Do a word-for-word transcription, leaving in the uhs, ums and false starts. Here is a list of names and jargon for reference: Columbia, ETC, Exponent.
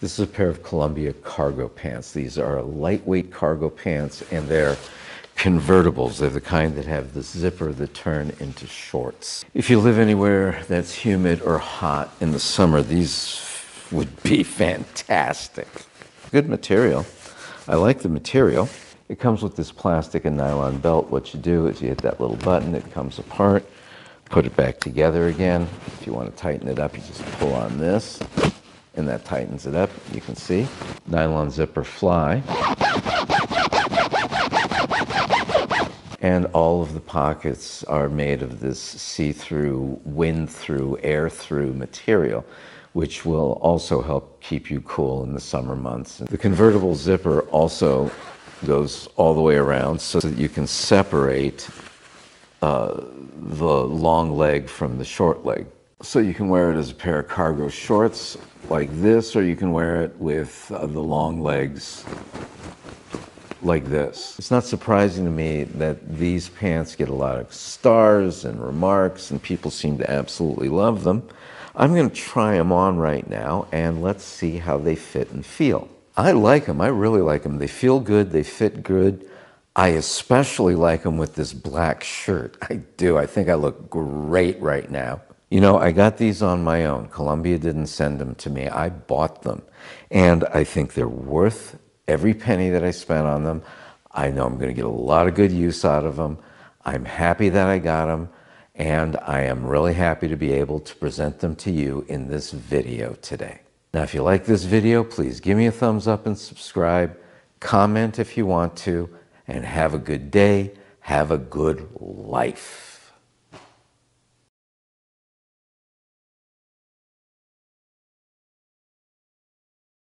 This is a pair of Columbia cargo pants. These are lightweight cargo pants, and they're convertibles. They're the kind that have the zipper that turn into shorts. If you live anywhere that's humid or hot in the summer, these would be fantastic. Good material. I like the material. It comes with this plastic and nylon belt. What you do is you hit that little button, it comes apart, put it back together again. If you want to tighten it up, you just pull on this, and that tightens it up. You can see nylon zipper fly, and all of the pockets are made of this see-through, wind-through, air-through material, which will also help keep you cool in the summer months. The convertible zipper also goes all the way around so that you can separate uh, the long leg from the short leg. So you can wear it as a pair of cargo shorts like this, or you can wear it with uh, the long legs like this. It's not surprising to me that these pants get a lot of stars and remarks, and people seem to absolutely love them. I'm going to try them on right now, and let's see how they fit and feel. I like them. I really like them. They feel good. They fit good. I especially like them with this black shirt. I do. I think I look great right now. You know, I got these on my own. Columbia didn't send them to me. I bought them. And I think they're worth every penny that I spent on them. I know I'm going to get a lot of good use out of them. I'm happy that I got them. And I am really happy to be able to present them to you in this video today. Now, if you like this video, please give me a thumbs up and subscribe. Comment if you want to. And have a good day. Have a good life.